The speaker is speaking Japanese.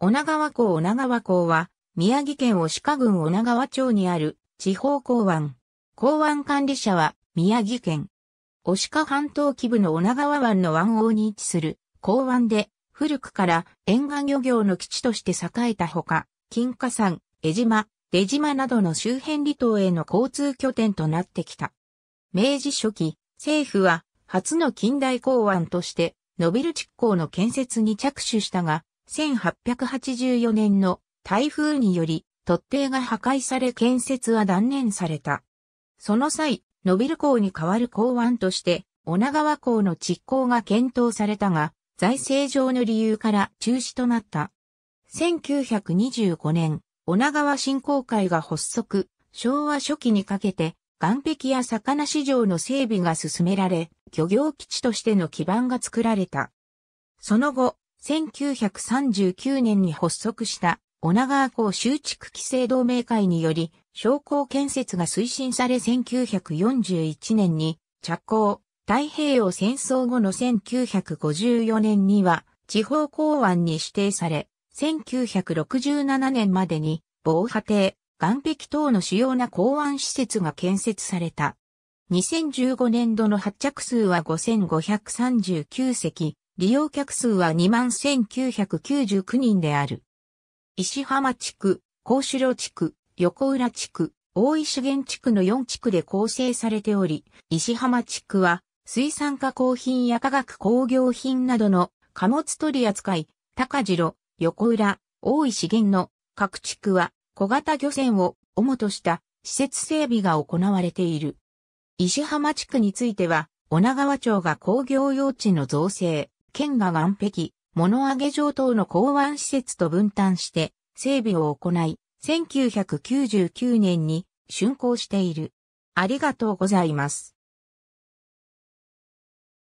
女川港女川港は、宮城県牡鹿郡女川町にある地方港湾。港湾管理者は、宮城県。牡鹿半島基部の女川湾の湾岸に位置する港湾で、古くから沿岸漁業の基地として栄えたほか、金華山、江島、出島などの周辺離島への交通拠点となってきた。明治初期、政府は初の近代港湾として、野蒜築港の建設に着手したが、1884年の台風により、突堤が破壊され建設は断念された。その際、野蒜港に代わる港湾として、女川港の築港が検討されたが、財政上の理由から中止となった。1925年、女川振興会が発足、昭和初期にかけて、岸壁や魚市場の整備が進められ、漁業基地としての基盤が作られた。その後、1939年に発足した女川港修築規制同盟会により、商港建設が推進され1941年に着工、太平洋戦争後の1954年には地方港湾に指定され、1967年までに防波堤、岸壁等の主要な港湾施設が建設された。2015年度の発着数は5539隻、利用客数は21999人である。石浜地区、甲子路地区、横浦地区、大石源地区の4地区で構成されており、石浜地区は水産加工品や化学工業品などの貨物取り扱い、高城、横浦、大石源の各地区は小型漁船を主とした施設整備が行われている。石浜地区については、女川町が工業用地の造成、県が岸壁、物揚げ場等の港湾施設と分担して整備を行い、1999年に竣工している。ありがとうございます。